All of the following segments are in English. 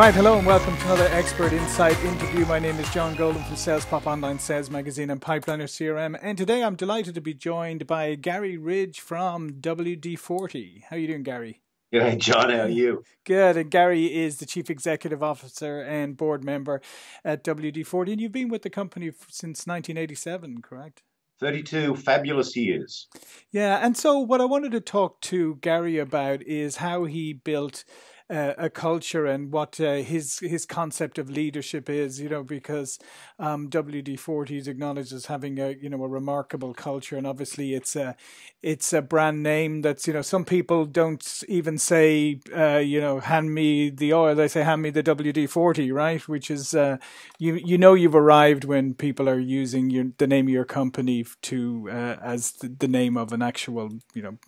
Right, hello and welcome to another Expert Insight interview. My name is John Golden from SalesPop Online Sales Magazine and Pipeliner CRM. And today I'm delighted to be joined by Gary Ridge from WD-40. How are you doing, Gary? Good, hey, John. How are you? Good. And Gary is the Chief Executive Officer and Board Member at WD-40. And you've been with the company since 1987, correct? 32 fabulous years. Yeah. And so what I wanted to talk to Gary about is how he built a culture and what his concept of leadership is, you know, because WD-40 is acknowledged as having a, you know, a remarkable culture, and obviously it's a brand name that's, you know, some people don't even say you know, hand me the oil, they say hand me the WD-40, right? Which is you know, you've arrived when people are using the name of your company to as the name of an actual, you know,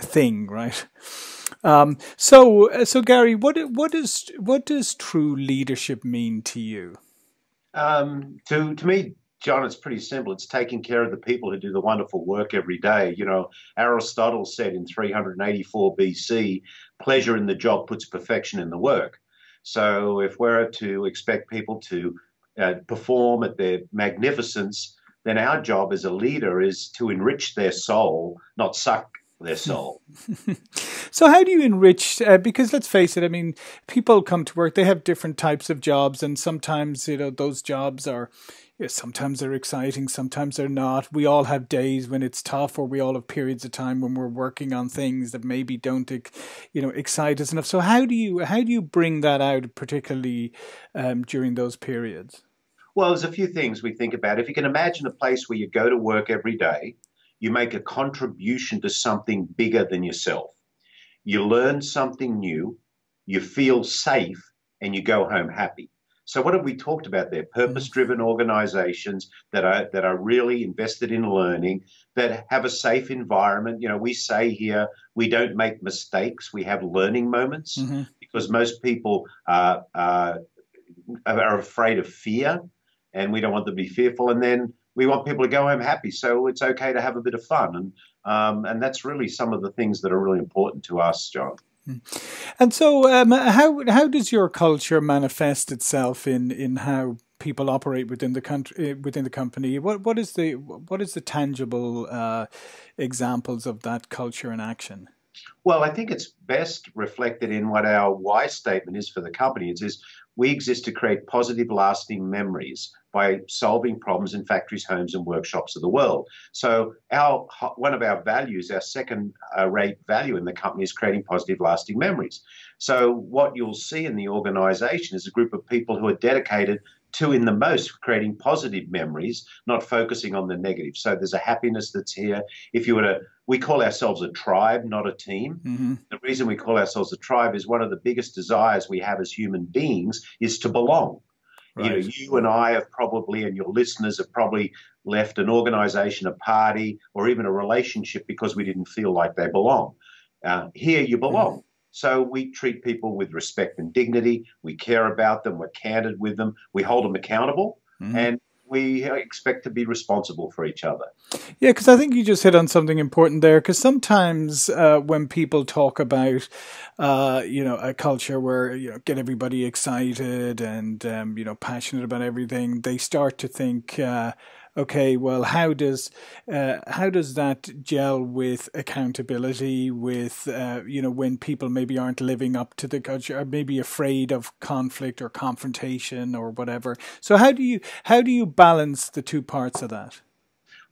thing, right? So Gary, what does true leadership mean to you? To me, John, it's pretty simple. It's taking care of the people who do the wonderful work every day. You know, Aristotle said in 384 BC, pleasure in the job puts perfection in the work. So if we're to expect people to perform at their magnificence, then our job as a leader is to enrich their soul, not suck their soul. So how do you enrich, because let's face it, I mean, people come to work, they have different types of jobs, and sometimes, you know, those jobs are, you know, sometimes they're exciting, sometimes they're not. We all have days when it's tough, or we all have periods of time when we're working on things that maybe don't, you know, excite us enough. So how do you bring that out, particularly during those periods? Well, there's a few things we think about. If you can imagine a place where you go to work every day, you make a contribution to something bigger than yourself. You learn something new, you feel safe, and you go home happy. So what have we talked about there? Purpose-driven organizations that are really invested in learning, that have a safe environment. You know, we say here, we don't make mistakes, we have learning moments, because most people are afraid of fear. And we don't want them to be fearful. And then we want people to go home happy. So it's okay to have a bit of fun. And that's really some of the things that are really important to us, John. And so how does your culture manifest itself in how people operate within the country, within the company? What is the tangible examples of that culture in action? Well, I think it's best reflected in what our why statement is for the company. It is, we exist to create positive, lasting memories by solving problems in factories, homes, and workshops of the world. So one of our values, our second-rate value in the company, is creating positive, lasting memories. So what you'll see in the organization is a group of people who are dedicated to, in the most, creating positive memories, not focusing on the negative. So there's a happiness that's here. If you were to, we call ourselves a tribe, not a team. The reason we call ourselves a tribe is one of the biggest desires we have as human beings is to belong. Right. You know, you and I have probably, and your listeners have probably left an organization, a party, or even a relationship because we didn't feel like they belong. Here you belong. So we treat people with respect and dignity. We care about them. We're candid with them. We hold them accountable, and we expect to be responsible for each other. Yeah, because I think you just hit on something important there. Because sometimes when people talk about, you know, a culture where, you know, get everybody excited and you know, passionate about everything, they start to think, okay, well, how does that gel with accountability? With you know, when people maybe aren't living up to the culture, or maybe afraid of conflict or confrontation or whatever. So how do you balance the two parts of that?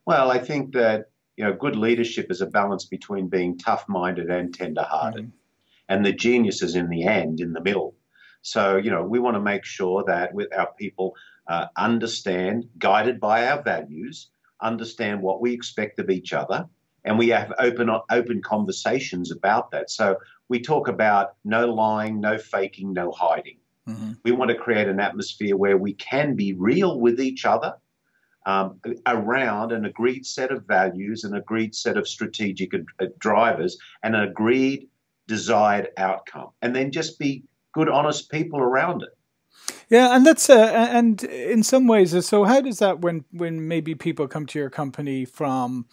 Well, I think that, you know, good leadership is a balance between being tough-minded and tender-hearted, and the genius is in the end, in the middle. So, you know, we want to make sure that our people understand, guided by our values, understand what we expect of each other, and we have open conversations about that. So we talk about no lying, no faking, no hiding. We want to create an atmosphere where we can be real with each other around an agreed set of values, an agreed set of strategic drivers, and an agreed desired outcome, and then just be good, honest people around it. Yeah, and that's and in some ways. So how does that, when maybe people come to your company from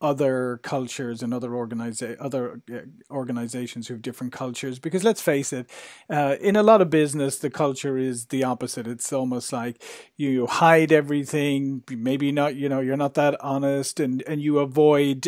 other cultures and other organizations who have different cultures, because let's face it, in a lot of business, the culture is the opposite. It's almost like you hide everything. Maybe not, you know, you're not that honest, and you avoid,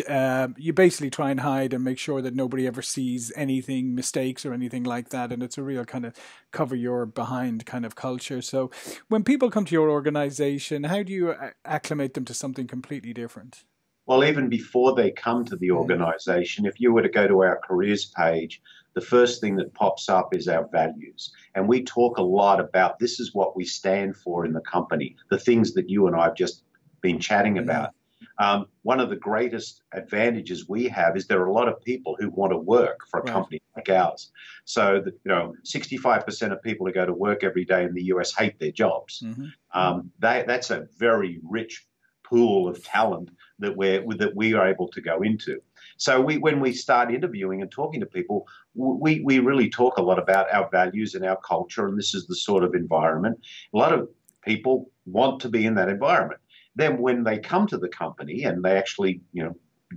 you basically try and hide and make sure that nobody ever sees anything, mistakes or anything like that. And it's a real kind of cover your behind kind of culture. So when people come to your organization, how do you acclimate them to something completely different? Well, even before they come to the organization, if you were to go to our careers page, the first thing that pops up is our values. And we talk a lot about this is what we stand for in the company, the things that you and I have just been chatting about. One of the greatest advantages we have is there are a lot of people who want to work for a company like ours. So, that, you know, 65% of people who go to work every day in the US hate their jobs. That's a very rich pool of talent that we are able to go into. So when we start interviewing and talking to people, we really talk a lot about our values and our culture, and this is the sort of environment. A lot of people want to be in that environment. Then when they come to the company and they actually, you know,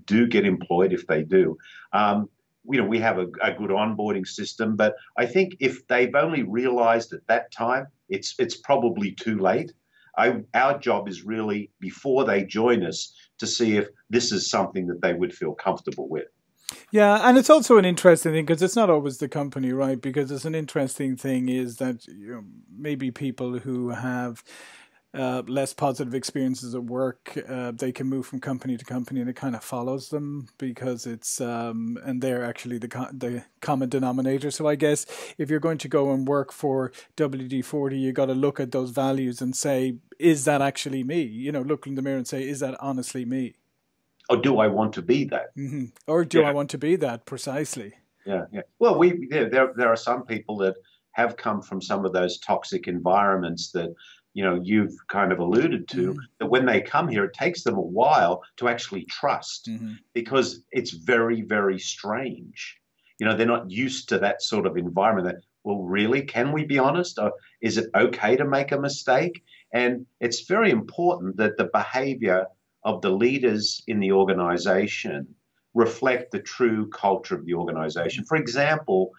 do get employed, if they do, you know, we have a good onboarding system. But I think if they've only realized at that time, it's probably too late. Our job is really, before they join us, to see if this is something that they would feel comfortable with. Yeah, and it's also an interesting thing, because it's not always the company, right? Because it's an interesting thing is that, you know, maybe people who have less positive experiences at work, they can move from company to company, and it kind of follows them, because it's and they're actually the common denominator. So I guess if you're going to go and work for WD-40, you got to look at those values and say, is that actually me? You know, look in the mirror and say, is that honestly me? Or do I want to be that? Or do I want to be that? Precisely. Yeah, yeah. Well, there are some people that have come from some of those toxic environments that, you know, you've kind of alluded to, that when they come here, it takes them a while to actually trust, because it's very, very strange. You know, they're not used to that sort of environment. That, well, really, can we be honest? Or is it okay to make a mistake? And it's very important that the behavior of the leaders in the organization reflect the true culture of the organization. For example,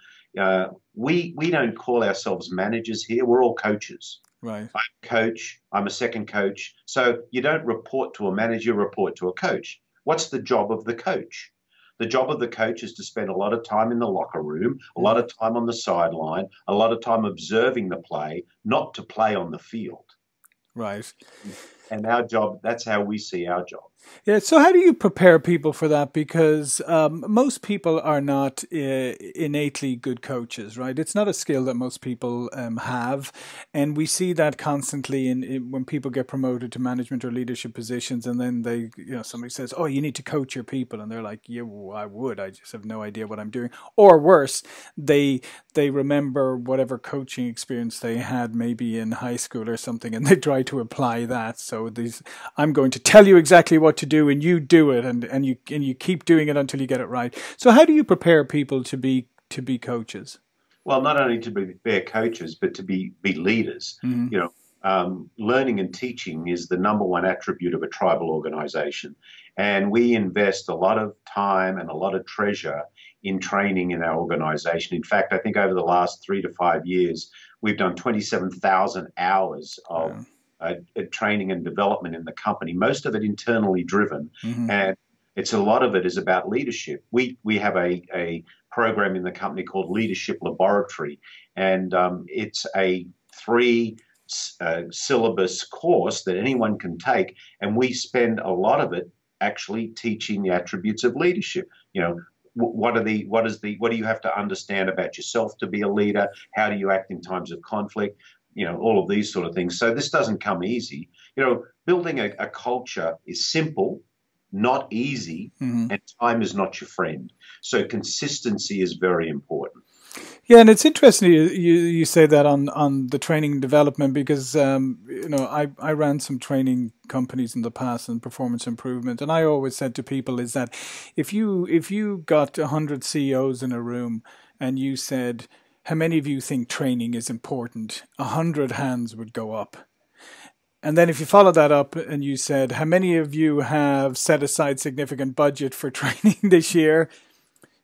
we don't call ourselves managers here. We're all coaches. Right. I'm a coach. I'm a second coach. So you don't report to a manager, you report to a coach. What's the job of the coach? The job of the coach is to spend a lot of time in the locker room, a lot of time on the sideline, a lot of time observing the play, not to play on the field. Right. And our job, that's how we see our job. Yeah. So how do you prepare people for that? Because most people are not innately good coaches, right? It's not a skill that most people have. And we see that constantly in when people get promoted to management or leadership positions, and then they, you know, somebody says, oh, you need to coach your people. And they're like, yeah, well, I would. I just have no idea what I'm doing. Or worse, they remember whatever coaching experience they had maybe in high school or something, and they try to apply that. So these, I'm going to tell you exactly what to do, and you do it, and you keep doing it until you get it right. So how do you prepare people to be coaches? Well, not only to be their coaches, but to be leaders. You know, learning and teaching is the number one attribute of a tribal organization, and we invest a lot of time and a lot of treasure in training in our organization. In fact, I think over the last 3 to 5 years, we've done 27,000 hours of training and development in the company, most of it internally driven. And it's a lot of it is about leadership. We have a program in the company called Leadership Laboratory, and it's a 3-syllabus course that anyone can take, and we spend a lot of it actually teaching the attributes of leadership. You know, what do you have to understand about yourself to be a leader? How do you act in times of conflict? You know, all of these sort of things. So this doesn't come easy. You know, building a culture is simple, not easy, and time is not your friend. So consistency is very important. Yeah, and it's interesting you say that on the training and development, because you know, I ran some training companies in the past and performance improvement, and I always said to people is that if you got 100 CEOs in a room and you said, how many of you think training is important? 100 hands would go up. And then if you follow that up and you said, how many of you have set aside significant budget for training this year?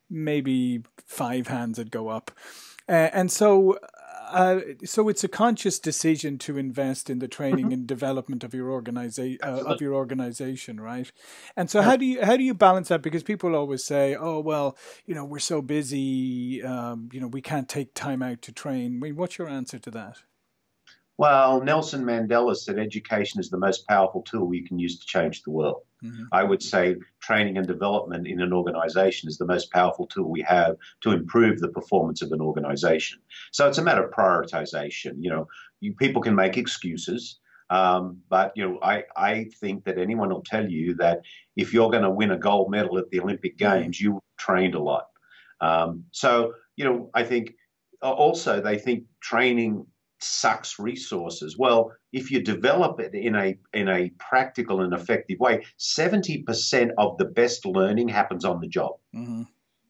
Maybe 5 hands would go up. So it's a conscious decision to invest in the training and development of your organization, right? And so how do you balance that? Because people always say, oh, well, you know, we're so busy, you know, we can't take time out to train. I mean, what's your answer to that? Well, Nelson Mandela said education is the most powerful tool you can use to change the world. I would say training and development in an organization is the most powerful tool we have to improve the performance of an organization. So it's a matter of prioritization. You know, people can make excuses, but you know, I think that anyone will tell you that if you're going to win a gold medal at the Olympic Games, you trained a lot. So you know, I think also they think training sucks resources. Well, if you develop it in a practical and effective way, 70% of the best learning happens on the job.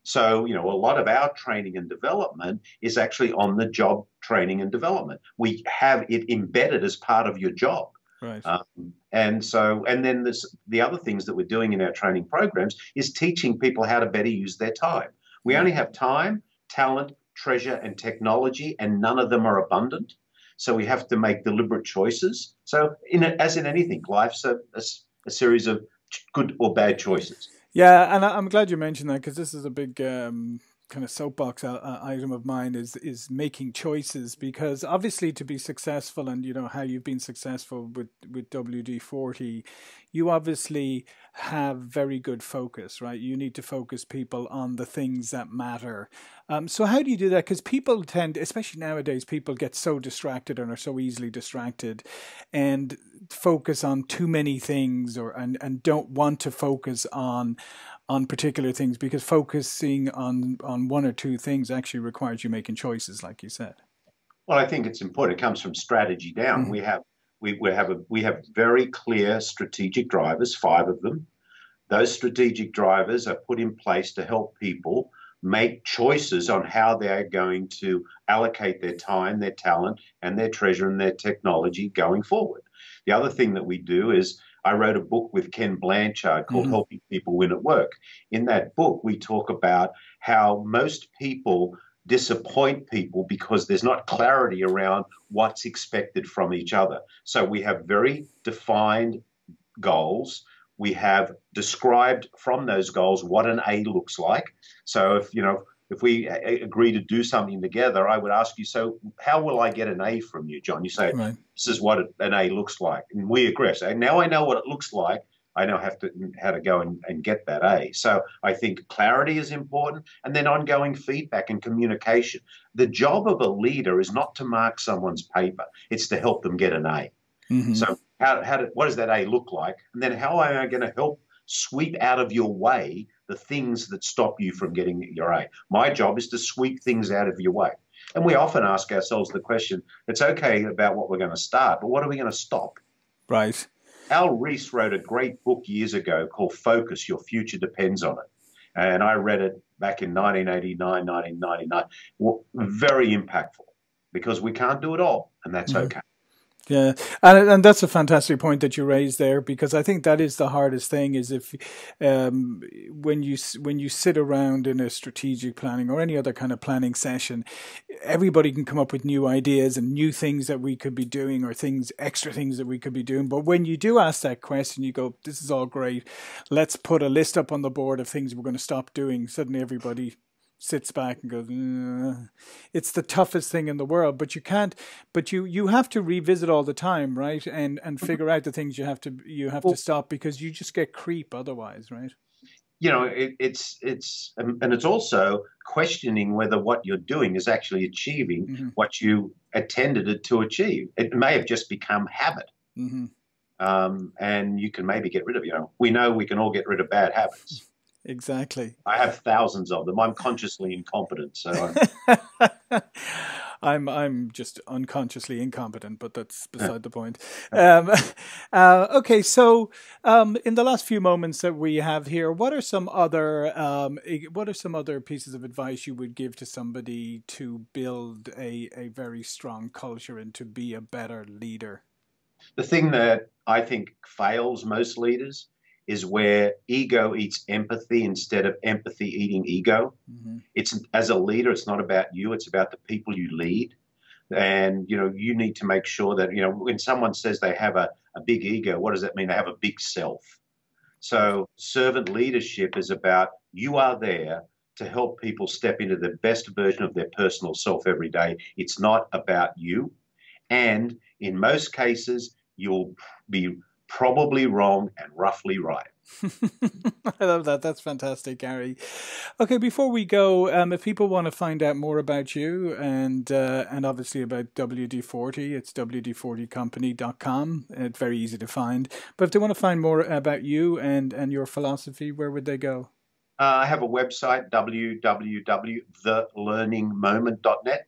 So, you know, a lot of our training and development is actually on the job training and development. We have it embedded as part of your job. Right. And then the other things that we're doing in our training programs is teaching people how to better use their time. We only have time, talent, treasure, and technology, and none of them are abundant. So we have to make deliberate choices. So as in anything, life's a series of good or bad choices. Yeah, and I'm glad you mentioned that, because this is a big kind of soapbox item of mine, is making choices. Because obviously to be successful, and you know how you've been successful with WD-40, you obviously have very good focus, right? You need to focus people on the things that matter. So how do you do that? Because people tend, especially nowadays, people get so distracted and are so easily distracted and focus on too many things, or and don't want to focus on particular things, because focusing on one or two things actually requires you making choices, like you said. Well, I think it's important. It comes from strategy down. We have very clear strategic drivers, 5 of them. Those strategic drivers are put in place to help people make choices on how they're going to allocate their time, their talent, and their treasure and their technology going forward. The other thing that we do is, I wrote a book with Ken Blanchard called Helping People Win at Work. In that book, we talk about how most people disappoint people because there's not clarity around what's expected from each other. So we have very defined goals. We have described from those goals what an A looks like. So if we agree to do something together, I would ask you, so how will I get an A from you, John? You say, this is what an A looks like. And we agree. So now I know what it looks like. I now have to how to go and get that A. So I think clarity is important, and then ongoing feedback and communication. The job of a leader is not to mark someone's paper. It's to help them get an A. So what does that A look like? And then how am I going to help sweep out of your way the things that stop you from getting your A? My job is to sweep things out of your way. And we often ask ourselves the question, it's okay about what we're going to start, but what are we going to stop? Right. Al Reese wrote a great book years ago called Focus, Your Future Depends on It. And I read it back in 1989, 1999. Well, very impactful, because we can't do it all, and that's okay. Yeah, and that's a fantastic point that you raised there, because I think that is the hardest thing, is if when you sit around in a strategic planning or any other kind of planning session, everybody can come up with new ideas and new things that we could be doing, or extra things that we could be doing. But when you do ask that question, you go, this is all great, let's put a list up on the board of things we're going to stop doing. Suddenly everybody sits back and goes, it's the toughest thing in the world, but you have to revisit all the time, right? And figure out the things you have to stop, because you just get creep otherwise, right? You know, it's and it's also questioning whether what you're doing is actually achieving what you intended it to achieve. It may have just become habit. And you can maybe get rid of, we know we can all get rid of bad habits. Exactly. I have thousands of them. I'm consciously incompetent, so I'm just unconsciously incompetent, but that's beside the point. Okay, so in the last few moments that we have here, what are some other pieces of advice you would give to somebody to build a very strong culture and to be a better leader? The thing that I think fails most leaders is where ego eats empathy instead of empathy eating ego. Mm-hmm. It's, as a leader, it's not about you, it's about the people you lead. And, you know, you need to make sure that, you know, when someone says they have a big ego, what does that mean? They have a big self. So servant leadership is about, you are there to help people step into the best version of their personal self every day. It's not about you. And in most cases, you'll be probably wrong and roughly right. I love that. That's fantastic, Gary. Okay, before we go, if people want to find out more about you and obviously about WD-40, it's wd40company.com. It's very easy to find. But if they want to find more about you and your philosophy, where would they go? I have a website, www.thelearningmoment.net.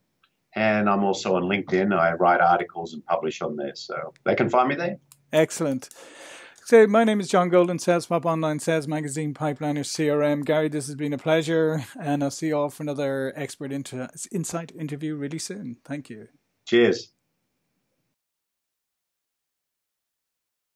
And I'm also on LinkedIn. I write articles and publish on there. So they can find me there. Excellent. So my name is John Golden, SalesPop Online Sales Magazine, Pipeliner CRM. Gary, this has been a pleasure, and I'll see you all for another Expert Insight interview really soon. Thank you. Cheers.